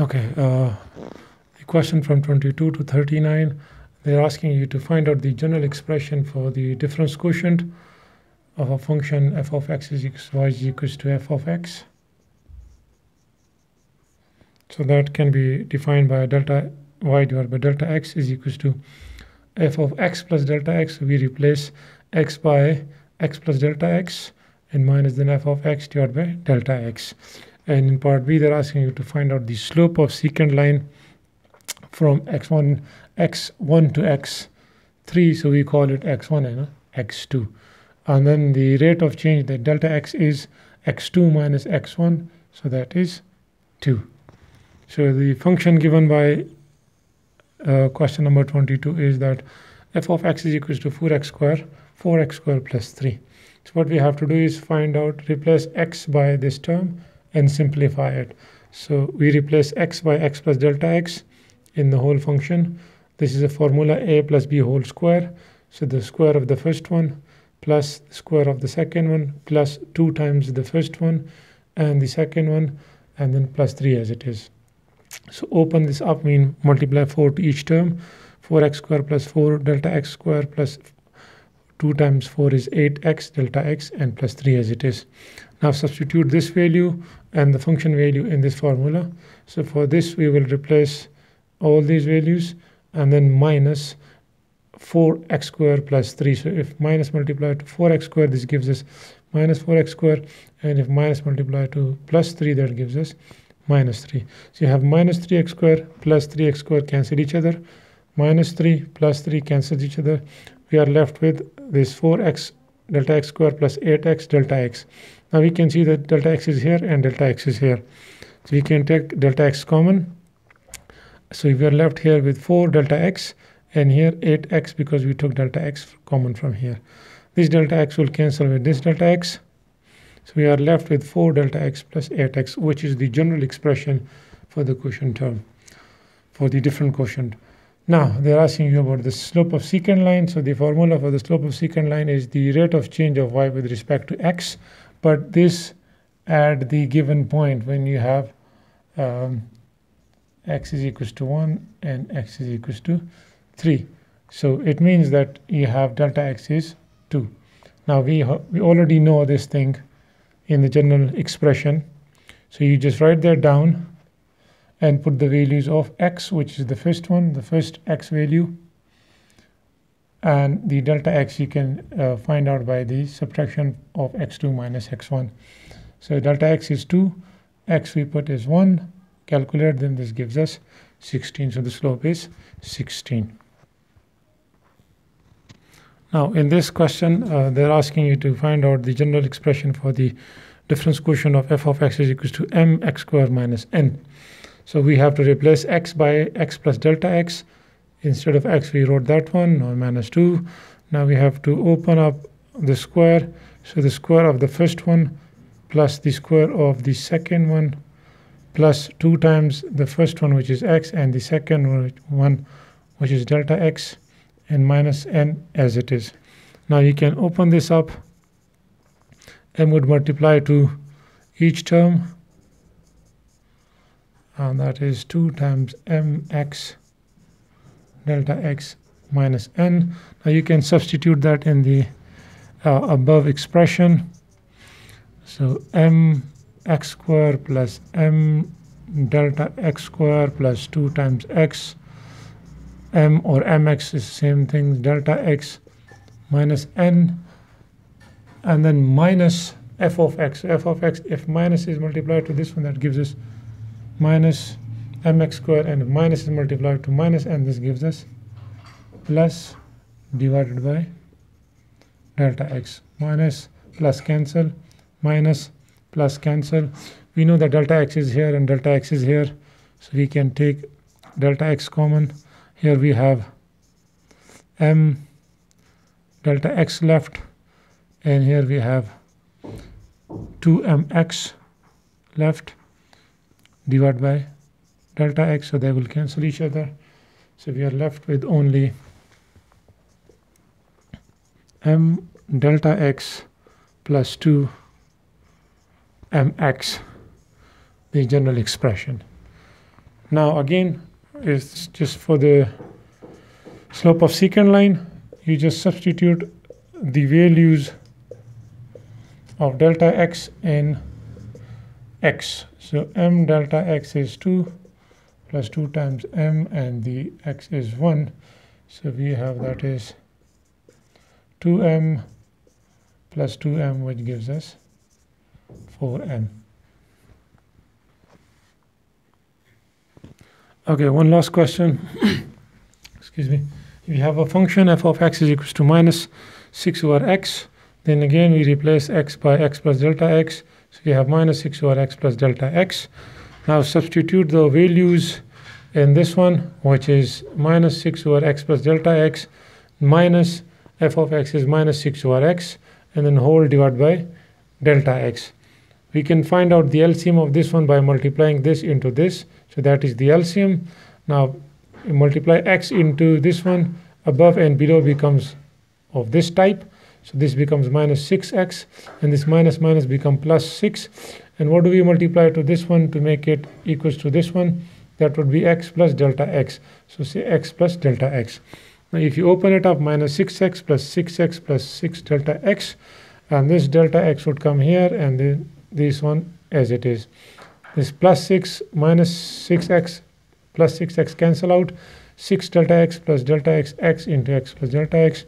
Okay, the question from 22 to 39, they're asking you to find out the general expression for the difference quotient of a function f of x is equals to f of x. So that can be defined by delta y divided by delta x is equals to f of x plus delta x. We replace x by x plus delta x and minus then f of x divided by delta x. And in part B, they're asking you to find out the slope of secant line from x1 to x3. So we call it x1 and x2. And then the rate of change, that delta x is x2 minus x1. So that is 2. So the function given by question number 22 is that f of x is equals to 4x squared plus 3. So what we have to do is find out, replace x by this term and simplify it. So we replace x by x plus delta x in the whole function. This is a formula a plus b whole square. So the square of the first one plus the square of the second one plus 2 times the first one and the second one, and then plus 3 as it is. So open this up, mean multiply 4 to each term. 4x squared plus 4 delta x squared plus 2 times 4 is 8x delta x and plus 3 as it is. Now substitute this value and the function value in this formula. So for this we will replace all these values and then minus 4x squared plus 3. So if minus multiplied to 4x squared, this gives us minus 4x squared, and if minus multiplied to plus 3, that gives us minus 3. So you have minus 3x squared plus 3x squared cancel each other, minus 3 plus 3 cancels each other. We are left with this 4x delta x squared plus 8x delta x. Now we can see that delta x is here and delta x is here. So we can take delta x common. So we are left here with 4 delta x and here 8x because we took delta x common from here. This delta x will cancel with this delta x. So we are left with 4 delta x plus 8x, which is the general expression for the quotient term, for the different quotient. Now, they're asking you about the slope of secant line. So the formula for the slope of secant line is the rate of change of y with respect to x, but this at the given point when you have x is equals to 1 and x is equals to 3. So it means that you have delta x is 2. Now, we already know this thing in the general expression. So you just write that down and put the values of x, which is the first one, the first x value, and the delta x you can find out by the subtraction of x2 minus x1. So delta x is 2, x we put is 1, calculate, then this gives us 16. So the slope is 16. Now in this question, they're asking you to find out the general expression for the difference quotient of f of x is equals to mx squared minus n. So we have to replace x by x plus delta x. Instead of x, we wrote that one, or minus 2. Now we have to open up the square. So the square of the first one plus the square of the second one plus 2 times the first one, which is x, and the second one, which is delta x, and minus n as it is. Now you can open this up. M would multiply to each term, and that is 2 times mx delta x minus n. Now you can substitute that in the above expression. So mx squared plus m delta x squared plus 2 times x. m or mx is the same thing, delta x minus n, and then minus f of x. So f of x, if minus is multiplied to this one, that gives us minus mx squared, and minus is multiplied to minus, and this gives us plus divided by delta x. Minus plus cancel, minus plus cancel. We know that delta x is here and delta x is here, so we can take delta x common. Here we have m delta x left, and here we have 2mx left, divided by delta x, so they will cancel each other. So we are left with only m delta x plus 2 mx, the general expression. Now again, it's just for the slope of secant line, you just substitute the values of delta x in x. So m delta x is 2 plus 2 times m, and the x is 1. So we have that is 2m plus 2m, which gives us 4m. Okay, one last question. Excuse me. We have a function f of x is equals to minus 6 over x. Then again, we replace x by x plus delta x. So we have minus 6 over x plus delta x. Now substitute the values in this one, which is minus 6 over x plus delta x minus f of x is minus 6 over x, and then whole divided by delta x. We can find out the LCM of this one by multiplying this into this. So that is the LCM. Now multiply x into this one. Above and below becomes of this type. So this becomes minus 6x, and this minus minus become plus 6. And what do we multiply to this one to make it equals to this one? That would be x plus delta x. So say x plus delta x. Now if you open it up, minus 6x plus 6x plus 6 delta x, and this delta x would come here, and then this one as it is. This plus 6 minus 6x plus 6x cancel out. 6 delta x plus delta x, x into x plus delta x.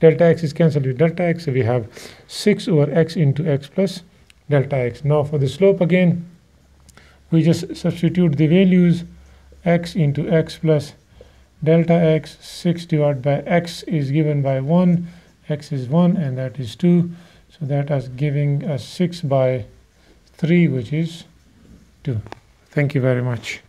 Delta x is cancelled with delta x, so we have 6 over x into x plus delta x. Now for the slope again, we just substitute the values, x into x plus delta x. 6 divided by x is given by 1, x is 1, and that is 2. So that is giving us 6 by 3, which is 2. Thank you very much.